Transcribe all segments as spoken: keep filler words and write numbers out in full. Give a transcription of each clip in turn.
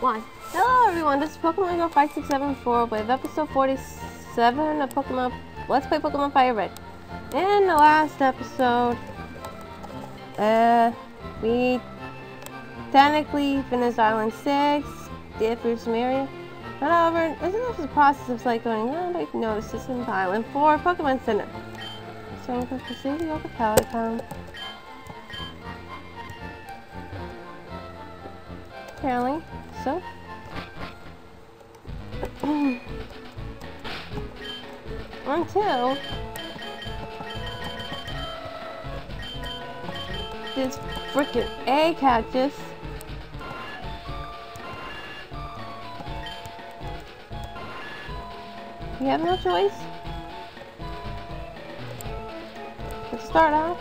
Why? Hello everyone, this is Pokemon five six seven four with episode forty-seven of Pokemon Let's Play Pokemon Fire Red. In the last episode, uh, we technically finished Island six, did through Sumeria. However, isn't this a process of like going on, but you can notice this is Island four, Pokemon Center. So I'm going to proceed to the pallet town. Apparently, so. Until this frickin' egg hatches. You have no choice. Let's start out.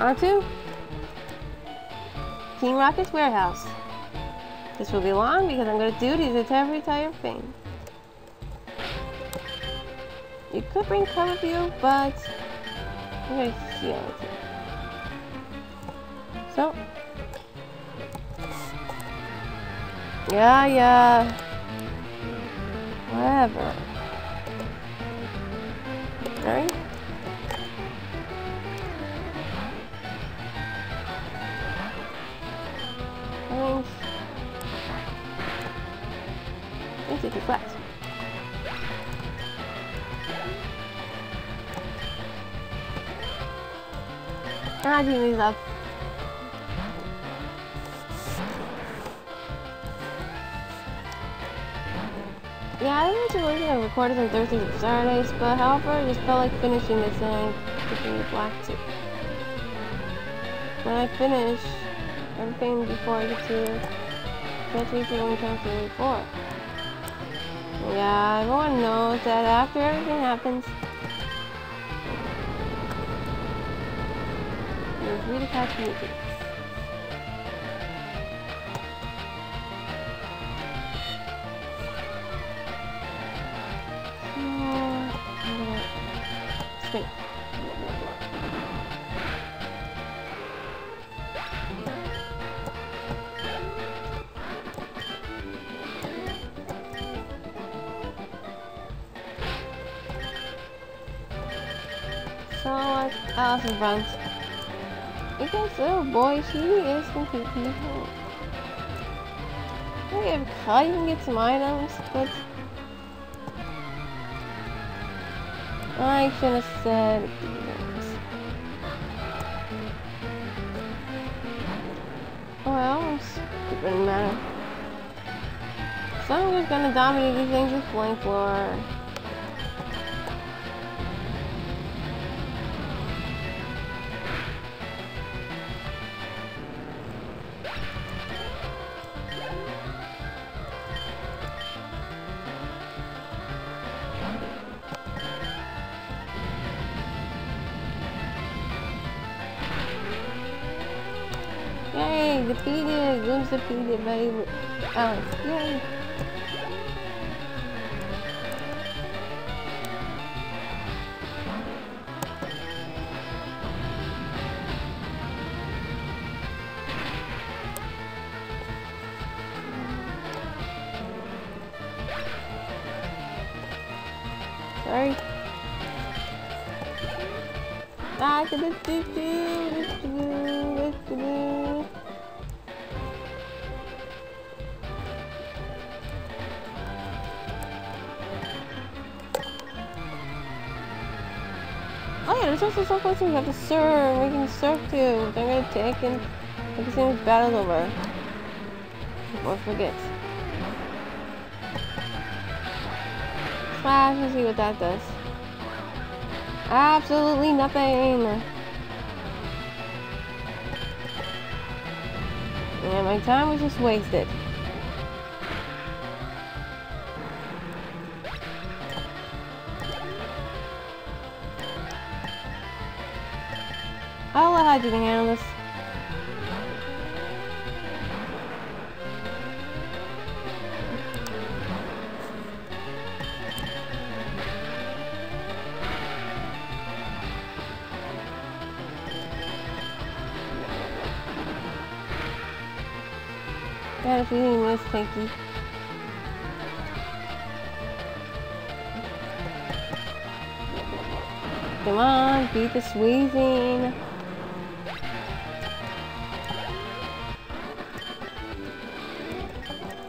On to Team Rocket's warehouse. This will be long because I'm going to do these to every entire thing. You could bring cover view, but I'm going to heal it. So. Yeah, yeah. Whatever. Alright. Range. Let's see if it's left. I do these up. Yeah, I was originally going to record it on Thursdays and Saturdays, but however, I just felt like finishing this thing between the black too. When I finish everything before I get to twenty-three, twenty-four. Yeah, everyone knows that after everything happens, it's really fast music. Straight. So what else in front? Because little boy, she is completely home. I think I can't even get some items, but I should have said this. Well, it doesn't matter. So I'm just gonna dominate these things with Flame Floor. Defeated, Goom's defeated, but he was Alex. Yay! Sorry. Ah, do do do do do do do. There's also some places we have to serve, we can serve to. They're going to take and make the same battle over. Or forget. Slash, let's see what that does. Absolutely nothing! Yeah, my time was just wasted. I'll let Hydra handle this. That if you was Pinky. Come on, beat the squeezing.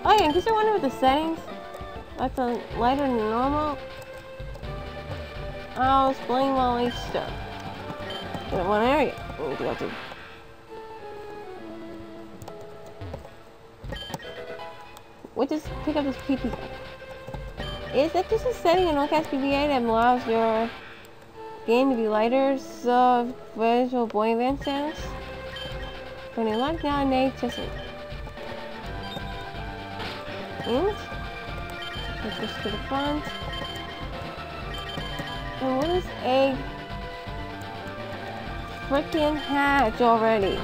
Oh yeah, in case you're wondering with the settings, that's a lighter than normal. I'll explain while I start. In one area. Oh, we got to. We'll just pick up this P P. Is that just a setting in All-Cast P P A that allows your game to be lighter, so visual boy event sounds? When you lock down, they just. And. Let's just to the front. And what is a freaking hatch already?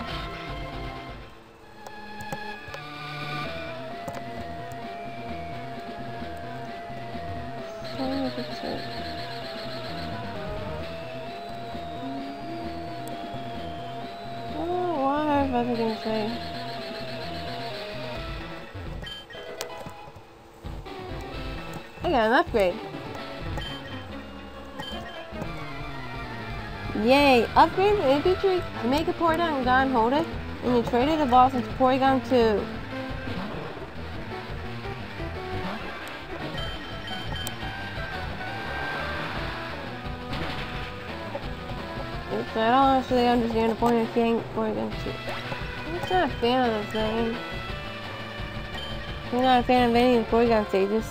I got an upgrade. Yay! Upgrade the infantry. You make a Porygon and Gon hold it, and you trade it evolves into Porygon two. Oops, I don't actually understand the point of getting Porygon two. I'm just not a fan of this thing. I'm not a fan of any of the Porygon stages.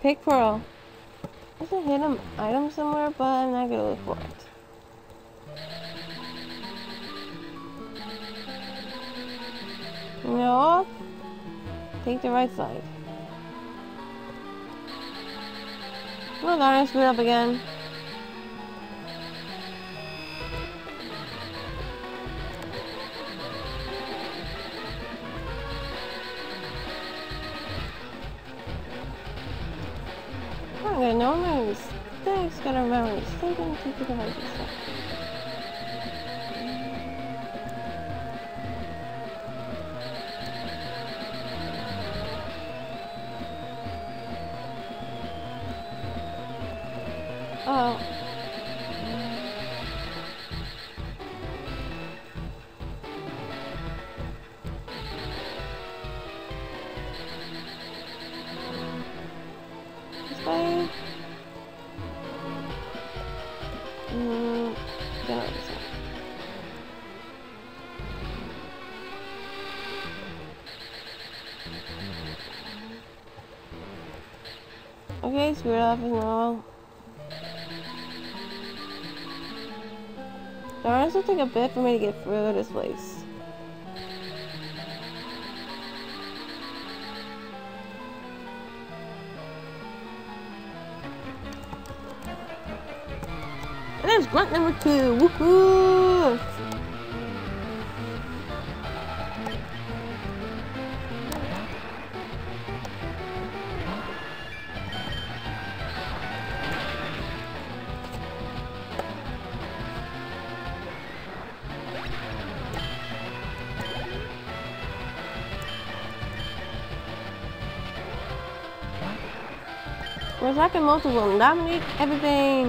Pig Pearl. There's a hidden item somewhere, but I'm not gonna look for it. No, take the right side. Oh my god, I screwed up again. Oh. This way. Mm, go this way. Okay, screw it up and all. It's gonna take a bit for me to get through this place. And there's grunt number two. Woohoo! We're attacking multiple and dominate everything.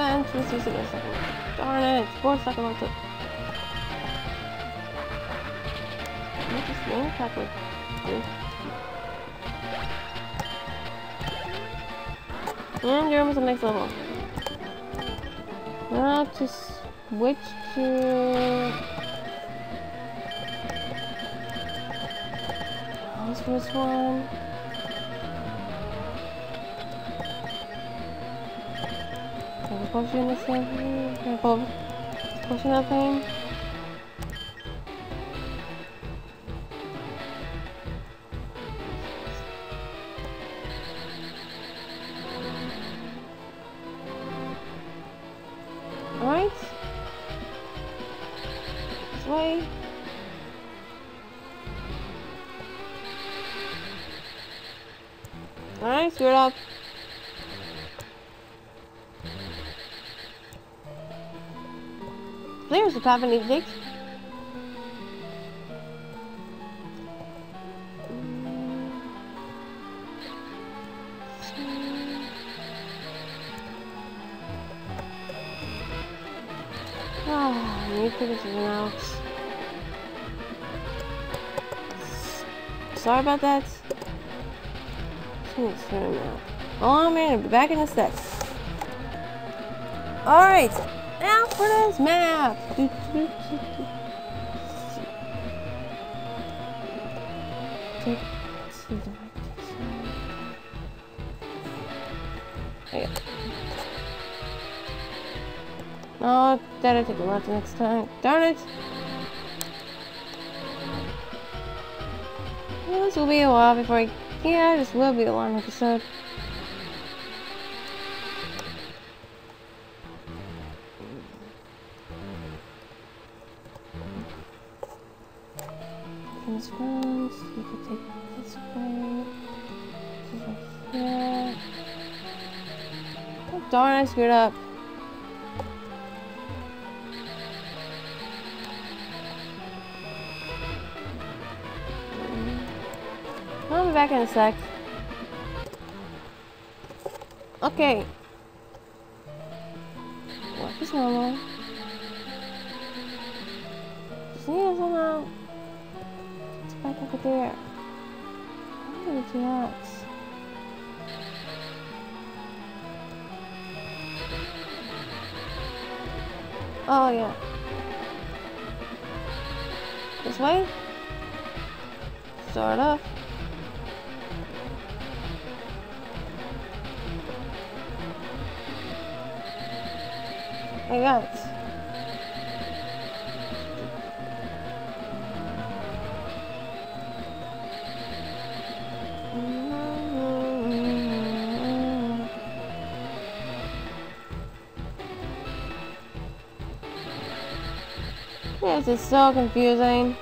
bench. Let's use it in a second. Darn it, it's four seconds left. Can I just name attack with three? And you're almost at the next level. Now to switch to... This first one. There's a potion in this thing. There's a potion in that thing. Alright. This way. Alright, screw it up. There's a path I need to take. Ah, I need to figure something out. Sorry about that. Just turn it out. Oh man, I'll be back in a sec. Alright. Now for this map! Do, do, do, do. Take, take the mic, take the mic. There you go. Oh, that'll take a lot the next time. Darn it! Well, this will be a while before I... Yeah, this will be a long episode. Ones. You could take this way. This way here. Oh, darn, I screwed up. I'll be back in a sec. Okay. What is normal? Just need to out. Back over there. I'm gonna do that. Oh yeah. This way. Start off. I got it. This is so confusing.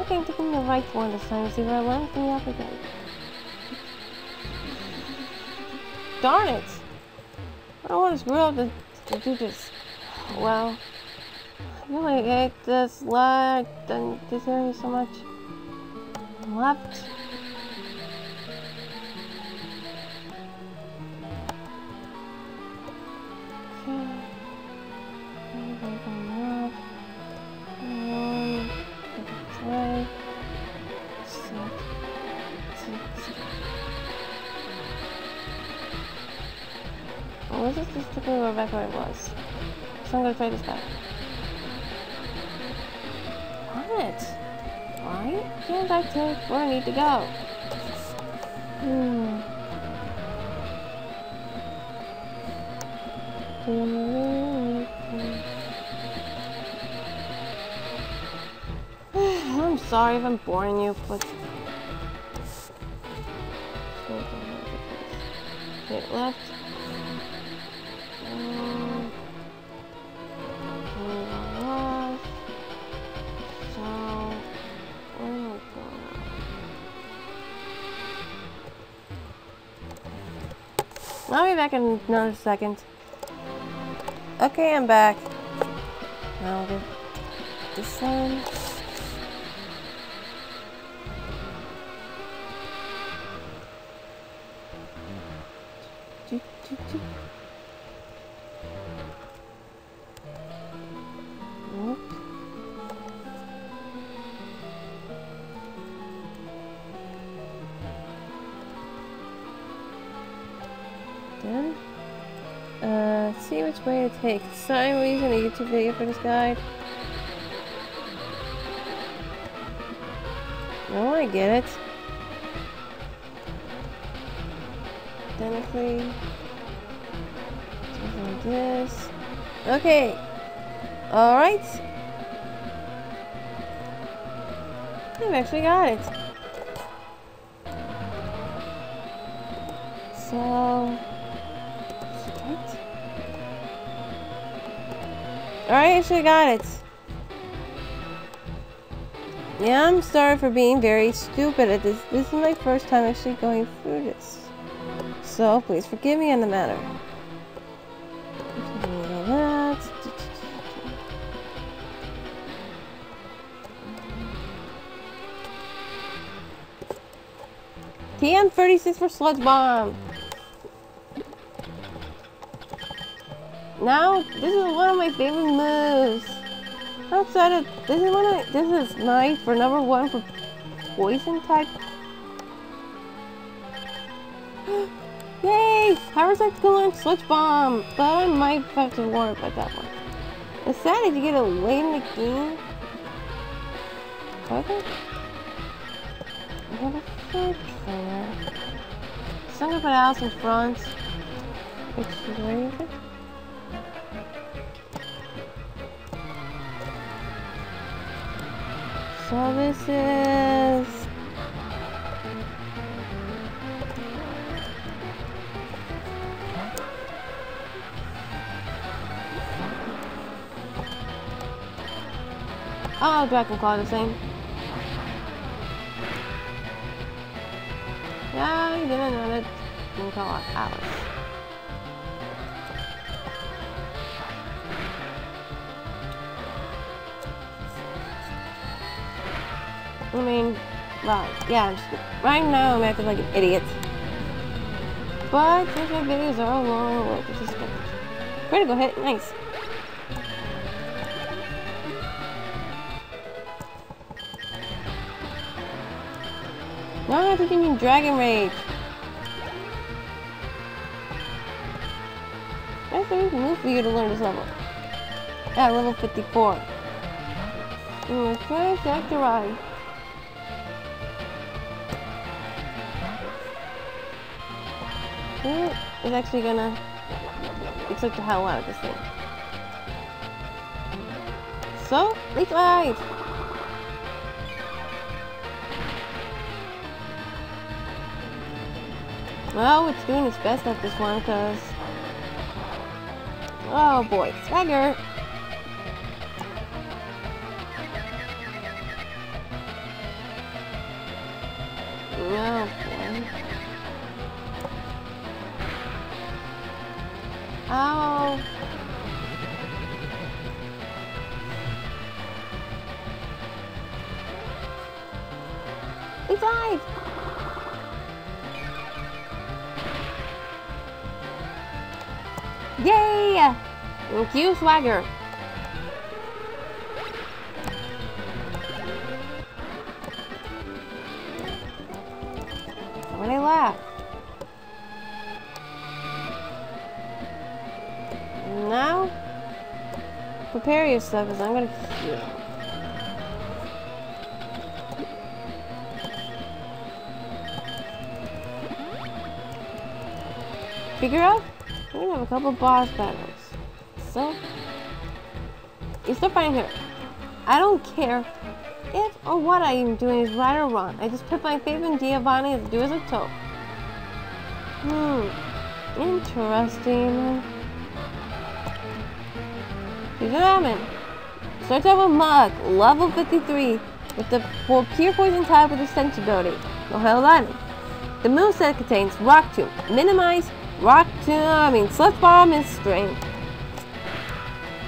Okay, I'm taking the right one this time. See where I went? Coming up again. Darn it! I don't want to screw up to, to do this. Well, I really hate this lag and this area so much. Left. Back where it was. So I'm gonna try this back. What? Why can't I take where I need to go? Hmm. I'm sorry if I'm boring you, but hit left. I'll be back in another second. Okay, I'm back. Now I'll do this one. Nope. Then, uh, let's see which way it takes. Same reason a YouTube video for this guide. No, I get it. Technically, something like this. Okay, all right. I've actually got it. So, shit. All right, I actually got it. Yeah, I'm sorry for being very stupid at this. This is my first time actually going through this. So, please forgive me on the matter. T M thirty-six for Sludge Bomb. Now, this is one of my favorite moves. Outside of this is one of this is nice for number one for poison type. Yay! Parasect can learn Sludge Bomb, but I might have to worry about that one. It's sad if you get it late in the game. Okay. I have a food there. So I'm gonna put Alice in front. Which is where you think? So this is... Oh, Dragon Claw the same. Yeah, I didn't know that. Dragon Claw Alice. I mean, well, yeah, I'm just, right now I'm acting like an idiot. But since my videos are long, which is good. Critical hit, nice. Now I have to give me Dragon Rage. That's a move for you to learn this level. At level fifty-four. And we're trying to act right. It's actually gonna expect the hell out of this thing. So, let's ride! Well, it's doing its best at this one, cause... Oh boy, swagger! Oh boy. Ow! He died! Yay! Thank you, Swagger. When I laugh. Now, prepare yourself, cause I'm gonna heal. Figure out. We're gonna have a couple boss battles. So, you're still fighting here. I don't care if or what I am doing is right or wrong. I just put my faith in Giovanni as do as I told. Hmm, interesting. Here's what happened. Starts off with Mug, level fifty-three, with the well, pure poison type with the sense ability. No hell on. The moveset contains Rock Tomb, Minimize, Rock Tomb, I mean, Sludge Bomb and Strength.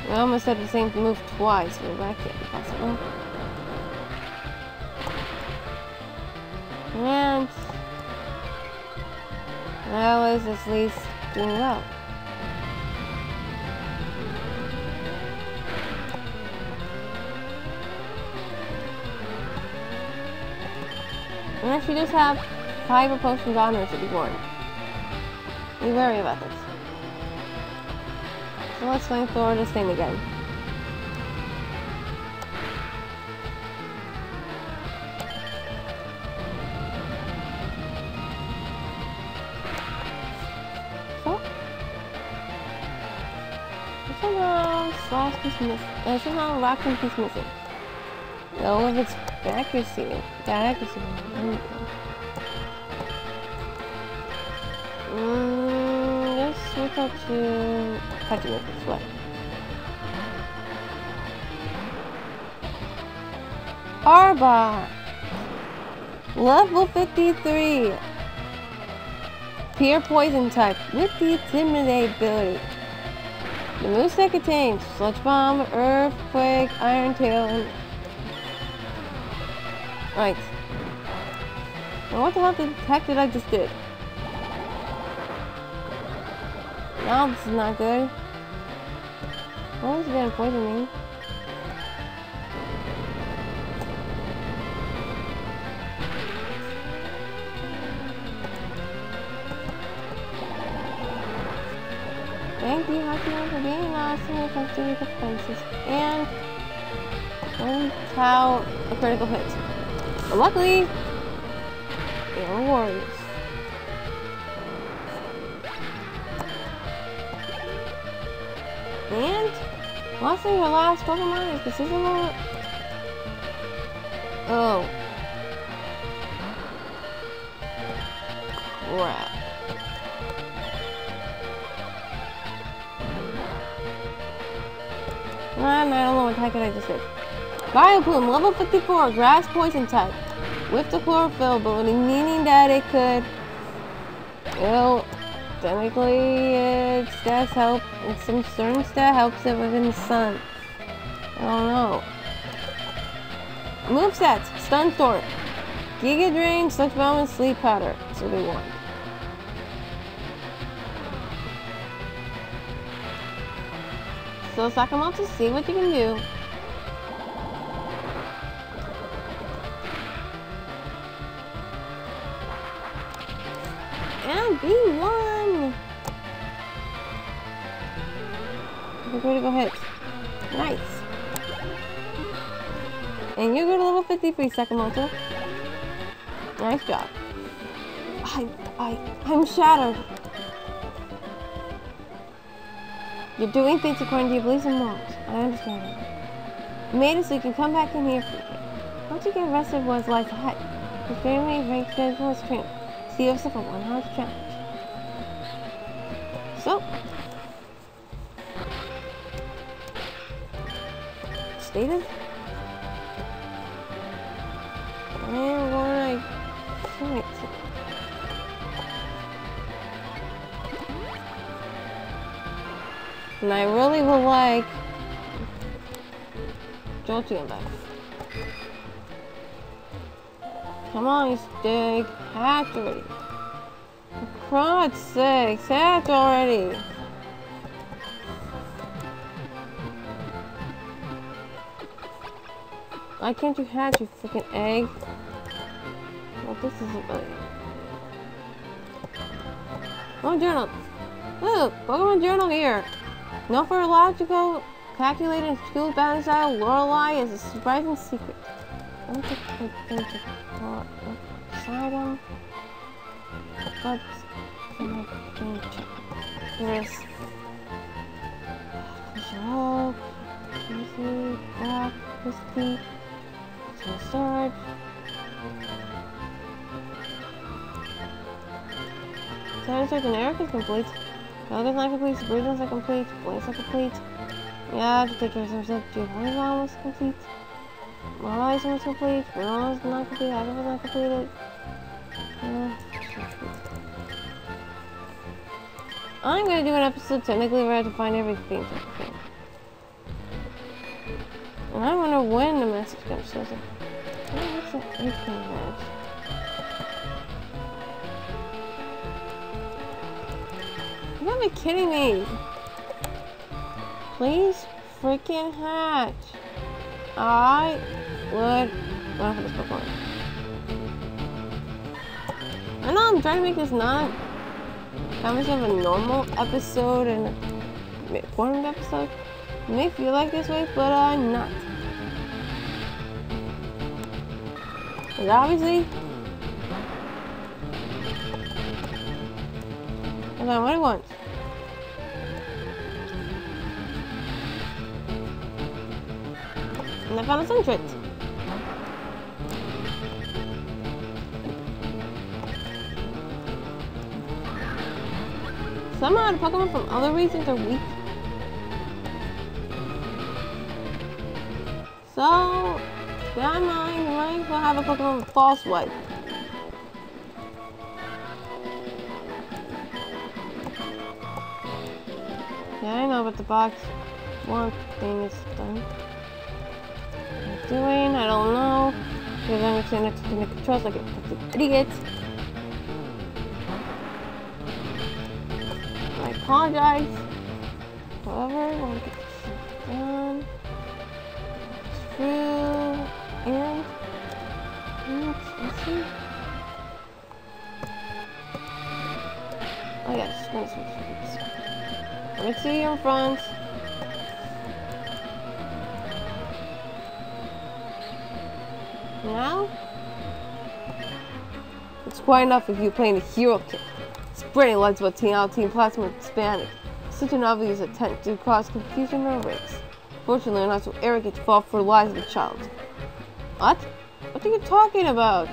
I almost said the same move twice, but that can't be possible. And... that was at least blow out. Unless you just have Hyper Potions on her, should be born. Be wary about this. So let's Flame Floor this thing again. And somehow Rock Slide is missing. Though if it's accuracy, that accuracy. Mmm, let's switch out to touching it this way. Arba! Level fifty-three! Pure poison type with the Intimidate ability. The moveset contains Sludge Bomb, Earthquake, Iron Tail, and... Right. Now what the hell did the heck did I just do? Now this is not good. What was gonna poison me? Thank you, Pokemon, for being awesome with our three defenses and one cow a critical hit. But luckily, they are warriors. And lastly, your last Pokemon is the Sizzle. Oh. Wow. I don't know what the heck I just did. Bioploom, level fifty-four, grass poison type. With the chlorophyll ability, meaning that it could... Well, technically, its stats help. It's some certain stat helps it within the sun. I don't know. Movesets, Stun Storm, Giga Drain, Sludge Bomb, and Sleep Powder. That's what we want. So suck them up to see what you can do. And B one! We're going to go hit. Nice. And you go to level fifty-three, Sakamoto. Nice job. I, I, I'm shattered. You're doing things according to your beliefs and morals. I understand that. You made it so you can come back in here for a day. Once you get arrested, what lies ahead? Your family ranks physical as training. See yourself a one-hour challenge. So, stated. And why? Right. And I really would like Jolteon back. Come on, you stick. Hacked already. For God's sakes, hacked already. Why can't you hatch, you freaking egg? Well, this isn't funny. Pokemon Journal. Look, Pokemon Journal here. Known for her logical, calculated, and skilled battle style, Lorelei is a surprising secret. I don't think I think it's not beside him. But I'm going to check this. Control, easy, black, whiskey, storage. Satisfaction generic is complete. Elegant's not complete, Bridget's not complete, Blade's not complete. Yeah, the Tetris herself, Giovanni's almost complete. Lorelai's almost complete, Ronald's not complete, Agatha's not completed. Uh, I'm gonna do an episode technically where I have to find everything. And I wonder when the message comes to us. What's that eighteen match? I gotta be kidding me. Please freaking hatch. I would well, have this before. I know I'm trying to make this not that much of a normal episode and a formed episode. It may feel like this way, but uh, not. Because obviously, I don't know what I want. And I found a Suntrick. Somehow the Pokemon from other regions are weak. So, that might might as well have a Pokemon False Wipe. Yeah, I know, but the box one thing is done. Doing, I don't know, because I'm just gonna take the controls like an idiot. I apologize. However, I want to get this done. True, and let's see. Oh yes, let's see. Let's see you in front. Now, it's quite enough if you're playing a hero kit. Spreading lights about Team Out, Team Plasma, Hispanic. Such an obvious attempt to cause confusion or race. Fortunately, I'm not so arrogant to fall for the lies of a child. What? What are you talking about?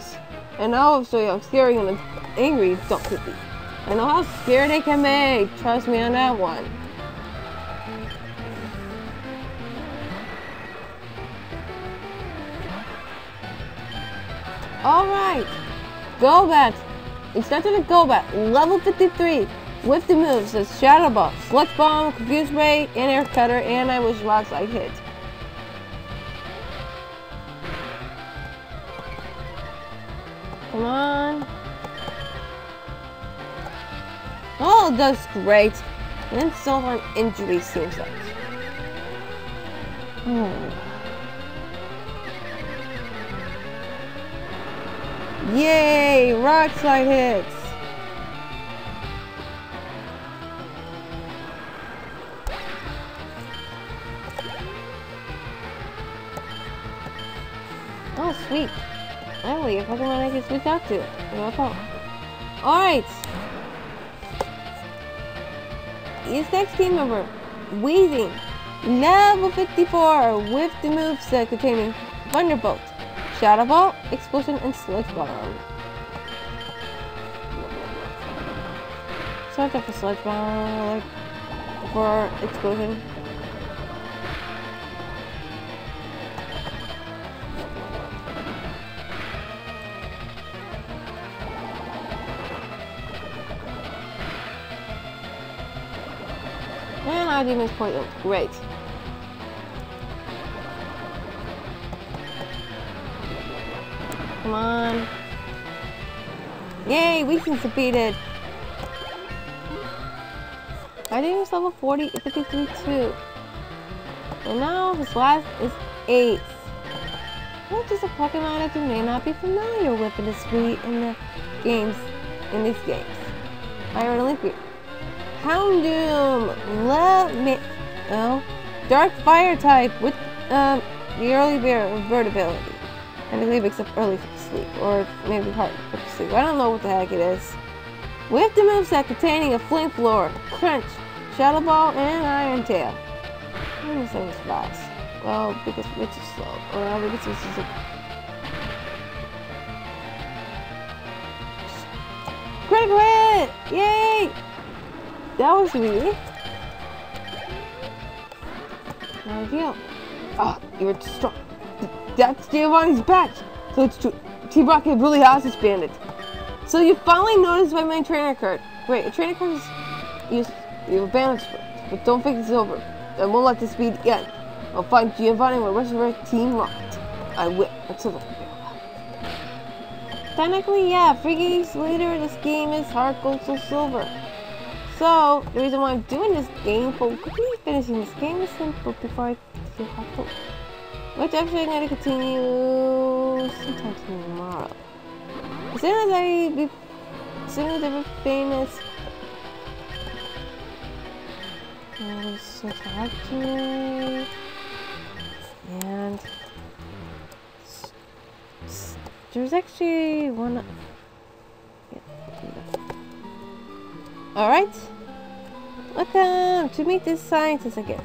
And now I'm so young, scary and angry, don't get me. I know how scared they can be. Trust me on that one. Alright, Golbat, instead of the Golbat, level fifty-three, with the moves as Shadow Ball, Sludge Bomb, Confuse Ray, and Air Cutter, and I wish Rock Slide hit. Come on. Oh, that's great. And then so on injury seems like. Hmm. Yay! Rock Slide hits! Oh, sweet. Finally, a Pokemon I can switch out to. No problem. Alright! His next team member, Weezing, level fifty-four, with the moveset containing Thunderbolt, Shadow Ball, Explosion, and Sludge Bomb. So I got the Sludge Bomb, like, for Explosion. And our Demon's Point looks great. Come on. Yay, we can defeat it. I think it's level forty, fifty-three, too. And now his last is eight. Which is a Pokemon that you may not be familiar with in the street in the games, in these games. Iron Olympic. Houndoom. Love me. Oh. Dark Fire type with um, the early bear vertibility. I believe except early sleep, or maybe hard sleep. I don't know what the heck it is. With the moveset containing a Flame Floor, Crunch, Shadow Ball, and Iron Tail. I'm gonna say it's fast. Well, because Rich is slow. Or I think it's just a critical hit! Yay! That was me. Now you. Oh, you were too strong. That's Giovanni's badge! So it's true. Team Rocket really has expanded. So you finally noticed why my trainer card. Wait, a trainer card is used. You have a balance for it, but don't think it's over. I won't let this be the end. I'll find Giovanni with the rest of our Team Rocket. I will. Until then. Technically, yeah, three games later, this game is Heart Gold Soul Silver. So the reason why I'm doing this game for quickly finishing this game is simple before I see how to, which actually I'm gonna continue sometime tomorrow. As soon as I be as soon as everything is uh, so and there's actually one. Alright, welcome to meet this scientist again.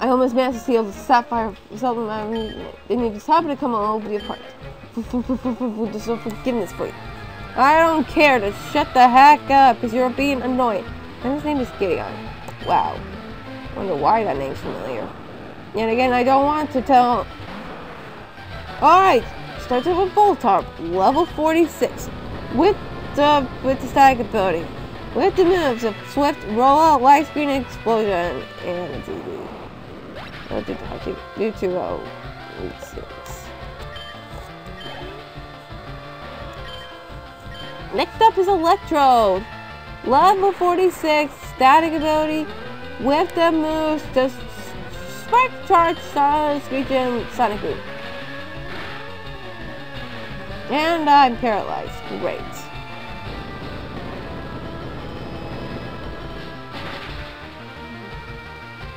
I almost managed to seal the sapphire something I need to happen to come on over the apart. There's no forgiveness for you. I don't care, to shut the heck up because you're being annoying. And his name is Gideon. Wow. I wonder why that name's familiar. And again, I don't want to tell. Alright, starts with a Voltorb, level forty-six. With the with the static ability. With the moves of Swift, Rollout, Light Screen, Explosion, and D D. I'll do that. Do two row. Six. Next up is Electrode. Level forty-six, static ability. With the moves, just Spark, Charge, Star, Screech, and Sonic Boom. And I'm paralyzed. Great.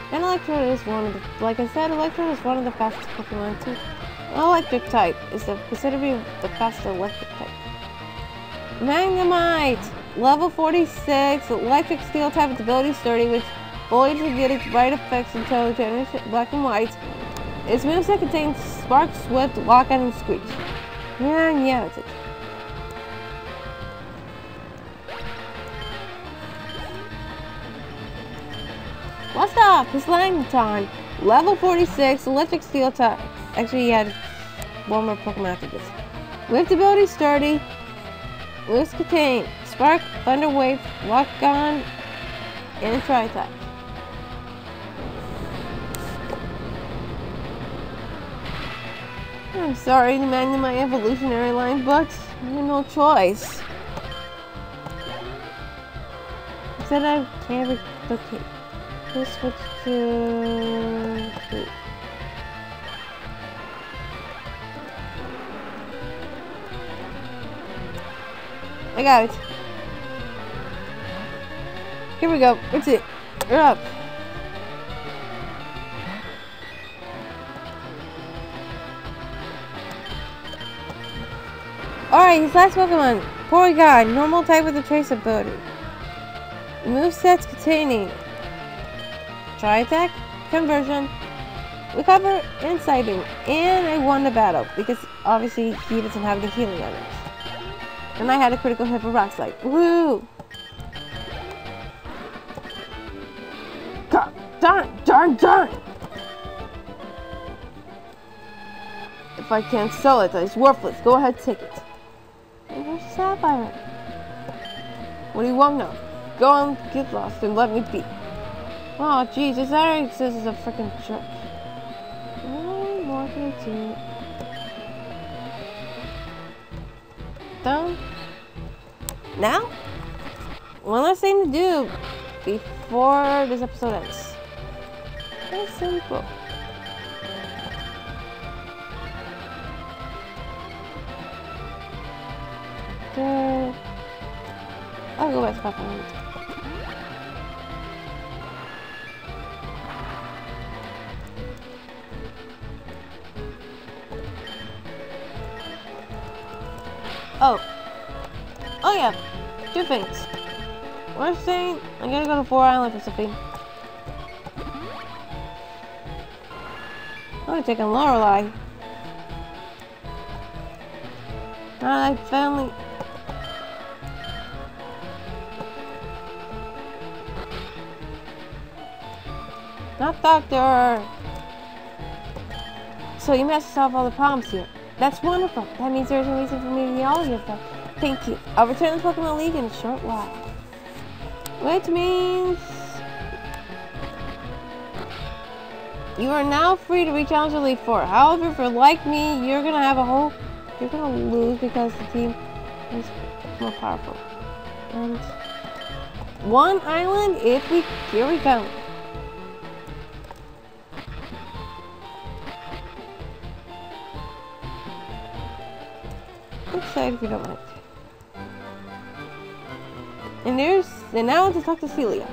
And Electrode is one of the, like I said, Electrode is one of the fastest Pokemon too. Electric type is the, considered to be the fastest electric type. Magnemite! Level forty-six, electric steel type with ability sturdy, which voids and get its bright effects until it generates black and white. Its moveset contains Spark, Swift, Walk Out, and Screech. And yeah, that's it. What's up? It's Langton. Level forty-six, electric steel type. Actually, he had one more Pokemon after this. Lift ability sturdy. Loose contain. Spark, Thunder Wave, Lock On, and Tri-Type. I'm sorry to mention my evolutionary line, but I have no choice. I said I can't relocate. Let's switch to food. I got it. Here we go. That's it. You're up. Alright, his last Pokemon. Porygon, normal type with a trace ability. Movesets containing Try attack, conversion, recover, and sighting. And I won the battle because obviously he doesn't have the healing on it. And I had a critical hit for Rock Slide. Woo! God, darn, darn, darn! If I can't sell it, it's worthless. Go ahead, take it. And where's Sapphire? What do you want now? Go on, get lost, and let me be. Oh jeez, this already exists as a freaking jerk. What more can I do? Done. Now, one last thing to do before this episode ends. Very simple. Okay. I'll go back to Papa. Oh. Oh yeah. Two things. First thing, I'm gonna go to Four Island for something. I'm gonna take a Lorelei. I like family. Not doctor. So you must solve all the problems here. That's wonderful. That means there's no reason for me to be all of them. Thank you. I'll return to the Pokemon League in a short while. Which means you are now free to re-challenge the League Four. However, if you're like me, you're gonna have a whole you're gonna lose because the team is more powerful. And One island, if we, here we go. Outside if you don't mind. And there's, and now to talk to Celia.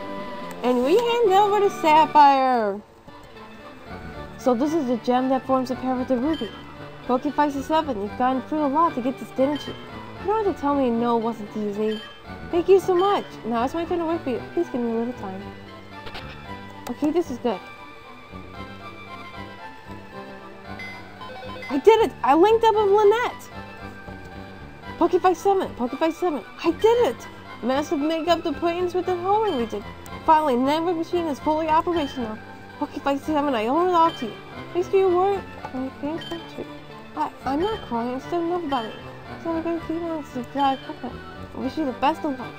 And we hand over to Sapphire. So this is the gem that forms a pair with the Ruby. Pokify seven, you've gone through a lot to get this, didn't you? You don't have to tell me no wasn't easy. Thank you so much. Now it's my turn to work for you. Please give me a little time. Okay, this is good. I did it! I linked up with Lynette! Pokify seven, Pokify seven. I did it! Massive make up the plains with the whole region. Finally, network machine is fully operational. Pokify seven, I owe it all to you. Thanks for your work. My favorite country. I, I'm not crying, I still love about it. So we're going to keep on supply company. I wish you the best of luck.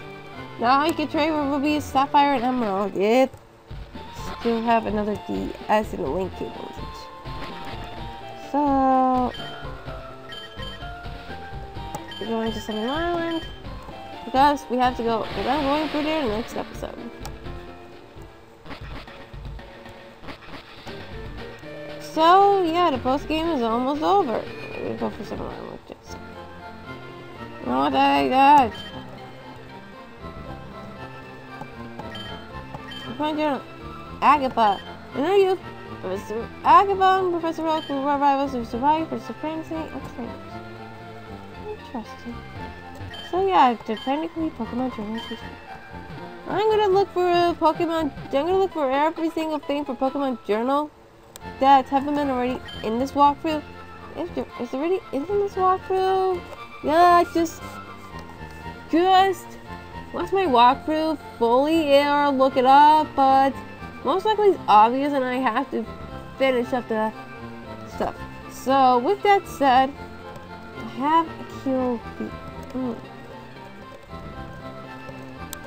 Now you can trade with Ruby, Sapphire, and Emerald. Yep. Still have another D S and a link cable. So we're going to some island because we have to go. We're not going through there in the next episode. So yeah, the post game is almost over. We go for some island like this. Not like that. Pokemon Journal. Agatha. I know you, Mister Agatha and Professor Rock were rivals who survived for supremacy of trainers. Interesting. So yeah, they're technically Pokemon Journal. I'm gonna look for a Pokemon. I'm gonna look for every single thing for Pokemon Journal that haven't been already in this walkthrough. If there is already in this walkthrough. Yeah, just, just watch my walkthrough fully or look it up, but most likely it's obvious and I have to finish up the stuff. So with that said, I have a Q B. Mm.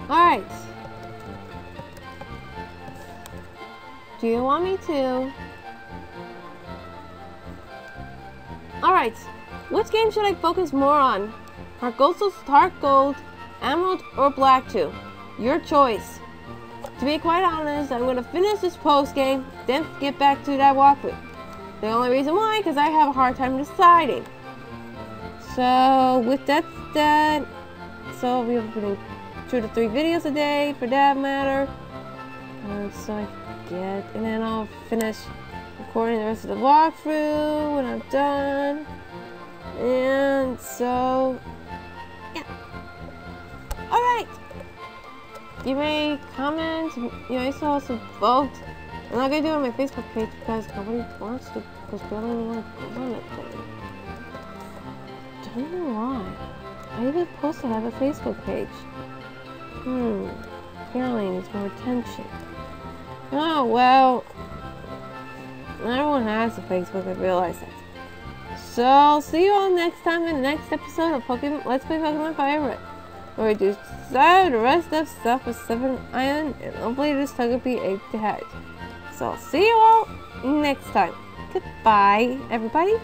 Alright. Do you want me to? Alright. Which game should I focus more on? Heart Gold, Heart Gold, Emerald, or Black two? Your choice. To be quite honest, I'm going to finish this post game, then get back to that walkthrough. The only reason why, because I have a hard time deciding. So, with that said, so we'll be putting two to three videos a day, for that matter. And so I get, and then I'll finish recording the rest of the walkthrough when I'm done. And so, yeah. Alright! You may comment, you may also vote. I'm not going to do it on my Facebook page because nobody wants to, because barely anyone goes on it. I don't know why. I even post to have a Facebook page. Hmm. Apparently needs more attention. Oh, well. Everyone has a Facebook, I realize that. So I'll see you all next time in the next episode of Pokemon Let's Play Pokemon Fire Red, where we do some the rest of stuff with Seven Island, and hopefully this tug will be eight to head. So I'll see you all next time. Goodbye, everybody.